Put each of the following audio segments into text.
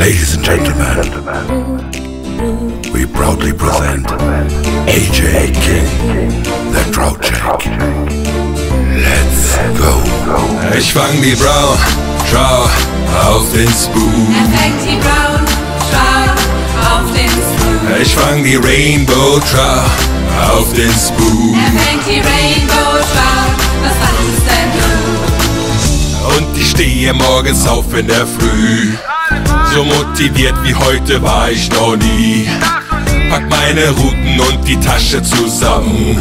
Ladies and gentlemen, we proudly present AJ King, the Trout Jack. Let's go. Ich fang die Brown Trout auf den Spoon. Er fängt die Brown Trout auf den Spoon. Ich fang die Rainbow Trout auf den Spoon. Er fängt die Rainbow Trout, was ist denn du? Und ich stehe morgens auf in der Früh. So motiviert wie heute war ich noch nie. Pack meine Ruten und die Tasche zusammen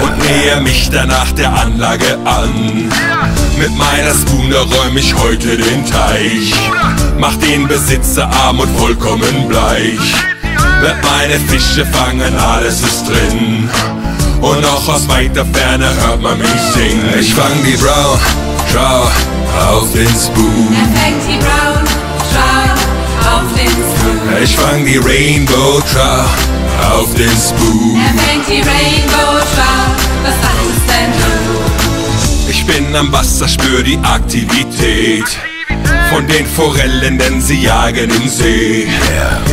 und näher mich danach der Anlage an. Mit meiner Spooner räum ich heute den Teich, mach den Besitzer arm und vollkommen bleich. Werd meine Fische fangen, alles ist drin, und auch aus weiter Ferne hört man mich singen. Ich fang die Brown Trout auf den Spoon. Er fängt die Brown Trout auf den Spoon. Ich fang die Rainbow Trout auf den Spoon. Er fängt die Rainbow Trout, was sagst denn du? Ich bin am Wasser, spür die Aktivität von den Forellen, denn sie jagen im See.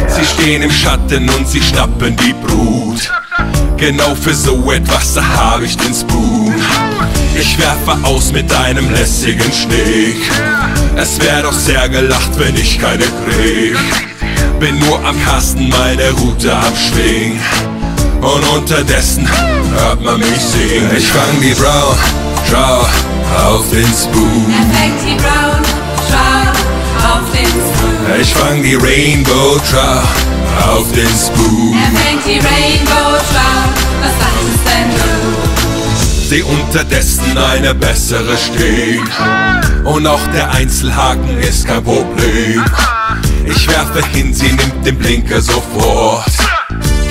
Sie stehen im Schatten und sie schnappen die Brut. Genau für so etwas, da hab ich den Spoon. Ich werfe aus mit einem lässigen Schnick. Es wär doch sehr gelacht, wenn ich keine krieg. Bin nur am Kasten, meine Rute am Schwing, und unterdessen hört man mich singen. Ich fang die Brown Trout auf den Spoon. Er fängt die Brown Trout auf den Spoon. Ich fang die Rainbow Trout auf den Spoon. Er fängt die Rainbow Trout, was sagst denn du? Seh unterdessen eine bessere stehen, und auch der Einzelhaken ist kein Problem. Ich werfe hin, sie nimmt den Blinker sofort,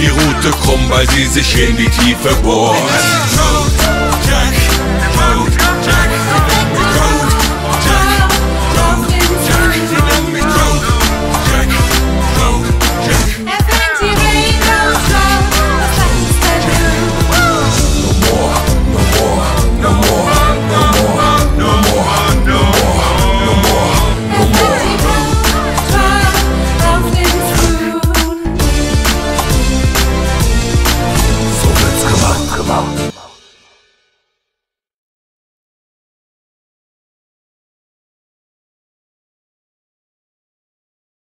die Rute krumm, weil sie sich in die Tiefe bohrt.